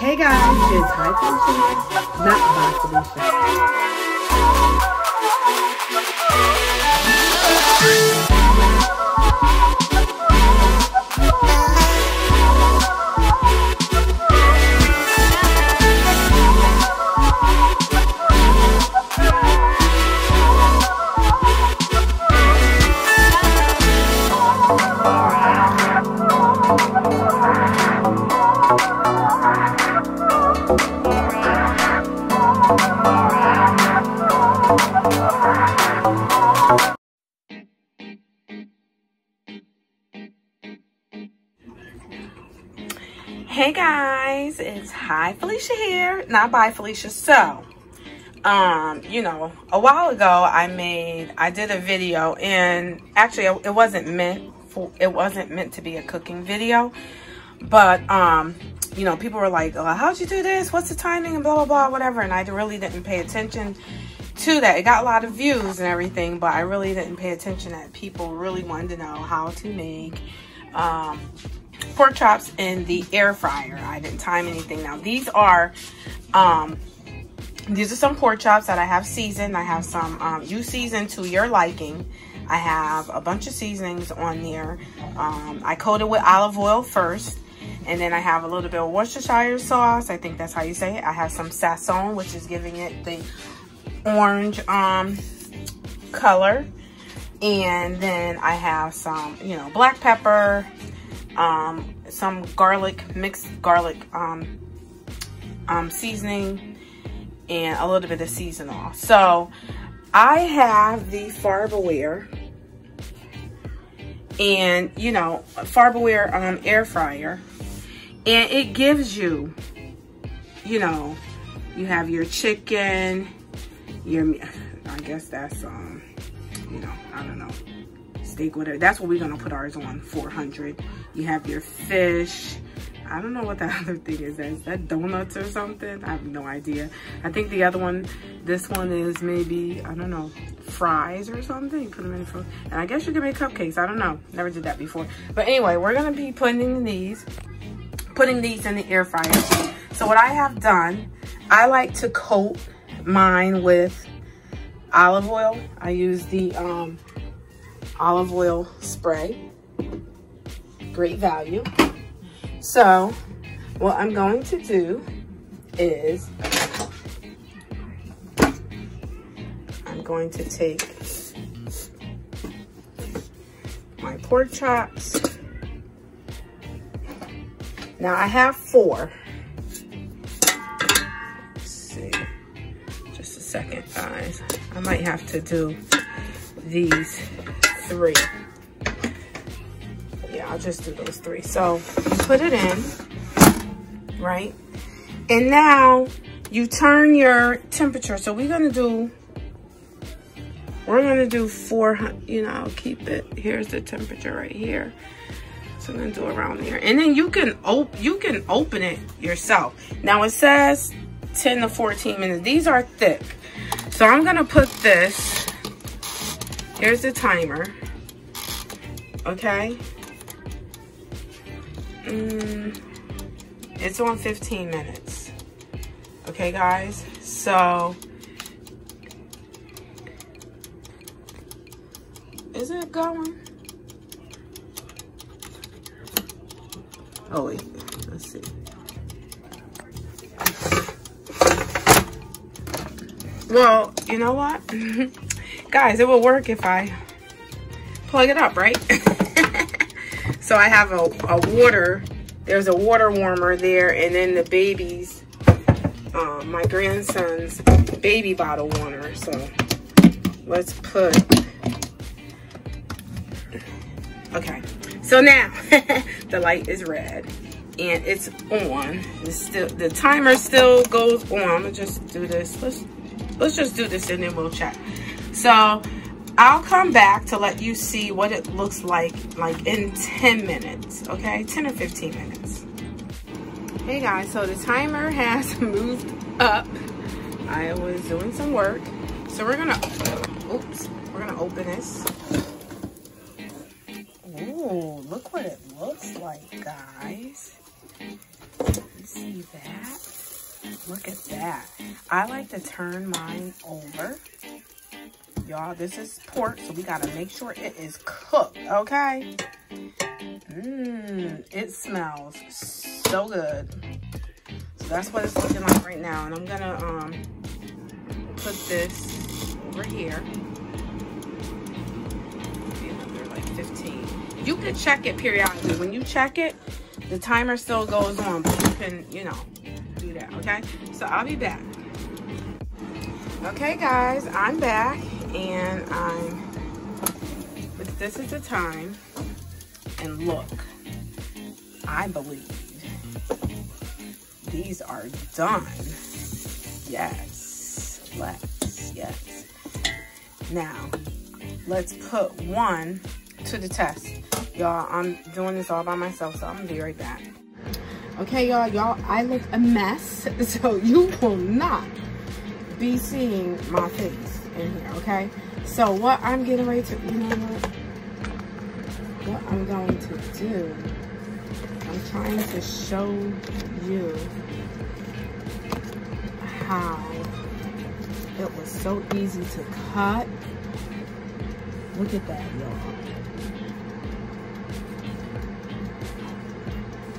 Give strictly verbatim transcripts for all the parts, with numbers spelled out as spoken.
Hey guys, it's High Solution, not my solution. Hey guys, it's Hi Felicia here, not by Felicia. So um you know, a while ago I made I did a video, and actually it wasn't meant for it wasn't meant to be a cooking video, but um you know, people were like, oh, how'd you do this, what's the timing, and blah blah blah, whatever, and I really didn't pay attention to that. It got a lot of views and everything, but I really didn't pay attention that people really wanted to know how to make um pork chops in the air fryer. I didn't time anything. Now these are um these are some pork chops that I have seasoned. I have some um you season to your liking. I have a bunch of seasonings on there. um I coat it with olive oil first, and then I have a little bit of Worcestershire sauce, I think that's how you say it. I have some Sazon, which is giving it the orange um color, and then I have some, you know, black pepper, um some garlic, mixed garlic um um seasoning, and a little bit of seasonal. So I have the Farberware, and you know, Farberware um air fryer, and it gives you you know you have your chicken, your I guess that's um you know I don't know steak, whatever. That's what we're gonna put ours on, four hundred. You have your fish. I don't know what the other thing is. Is that donuts or something? I have no idea. I think the other one, this one is maybe, I don't know, fries or something. You put them in the food. And I guess you can make cupcakes. I don't know. Never did that before. But anyway, we're gonna be putting these, putting these in the air fryer. So what I have done, I like to coat mine with olive oil. I use the um, olive oil spray, Great Value. So what I'm going to do is I'm going to take my pork chops. Now I have four. Let's see, just a second, guys. I might have to do these three. Yeah, I'll just do those three. So you put it in, right? And now you turn your temperature. So we're gonna do, we're gonna do four hundred, you know, I'll keep it. Here's the temperature right here. So I'm gonna do around there. And then you can, op you can open it yourself. Now it says ten to fourteen minutes. These are thick. So I'm gonna put this, here's the timer, okay? Mm, it's on fifteen minutes, okay guys? So, is it going? Oh wait, let's see. Well, you know what? Guys, it will work if I plug it up, right? So I have a, a water, there's a water warmer there, and then the baby's, uh, my grandson's baby bottle warmer. So let's put, okay. So now the light is red and it's on. It's still, the timer still goes on. I'm gonna just do this. Let's, let's just do this and then we'll check. So I'll come back to let you see what it looks like like in ten minutes, okay? ten or fifteen minutes. Hey guys, so the timer has moved up. I was doing some work. So we're gonna, oops, we're gonna open this. Ooh, look what it looks like, guys. You see that? Look at that. I like to turn mine over. Y'all, this is pork, so we gotta make sure it is cooked, okay? Mmm, it smells so good. So that's what it's looking like right now. And I'm gonna um put this over here. Maybe another like fifteen. You can check it periodically. When you check it, the timer still goes on, but you can, you know, do that, okay? So I'll be back. Okay, guys, I'm back, and I'm, but this is the time, and look, I believe these are done. Yes, let's, yes. Now, let's put one to the test. Y'all, I'm doing this all by myself, so I'm gonna be right back. Okay, y'all, y'all, I look a mess, so you will not be seeing my face in here, okay? So what I'm getting ready to, you know what? What I'm going to do, I'm trying to show you how it was so easy to cut. Look at that, y'all.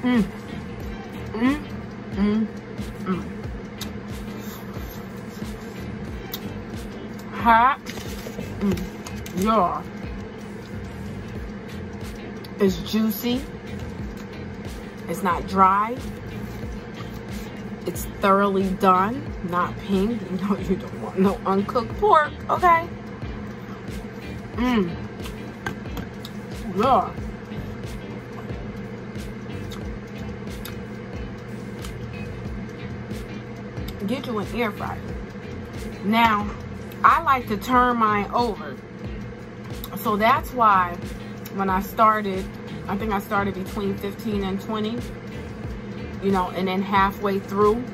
Mm. Mm. Mm. Mm. Hot. Mm. Y'all. It's juicy, it's not dry, it's thoroughly done, not pink. You know, you don't want no uncooked pork, okay? Mmm. Yeah. Get you an air fryer. Now, I like to turn mine over, so that's why when I started, I think I started between fifteen and twenty, you know, and then halfway through,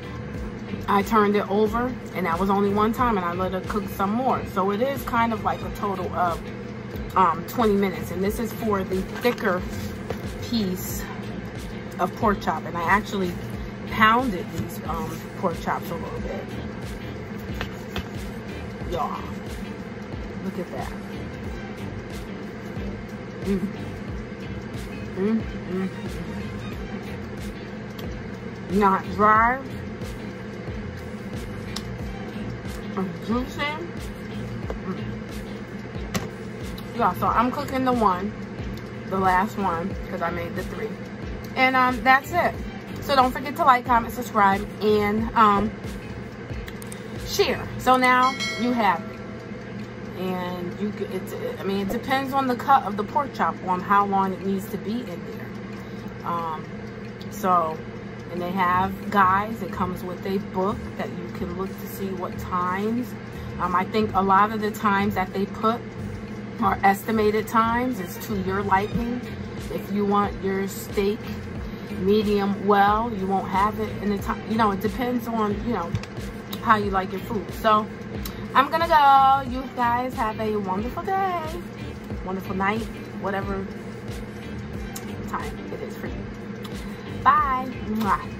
I turned it over, and that was only one time, and I let it cook some more. So it is kind of like a total of um, twenty minutes, and this is for the thicker piece of pork chop, and I actually pounded these um, pork chops a little bit. Y'all, look at that. Mm. Mm, mm, mm. Not dry, juicy. Mm. Yeah, so I'm cooking the one, the last one, because I made the three, and um, that's it. So don't forget to like, comment, subscribe, and um, share. So now you have it. And you could, it's, I mean, it depends on the cut of the pork chop, on how long it needs to be in there. Um, so, and they have guides. It comes with a book that you can look to see what times. Um, I think a lot of the times that they put are estimated times. It's to your liking. If you want your steak medium well, you won't have it in the time. You know, it depends on, you know, how you like your food. So, I'm gonna go. You guys have a wonderful day, wonderful night, whatever time it is for you. Bye. Mwah.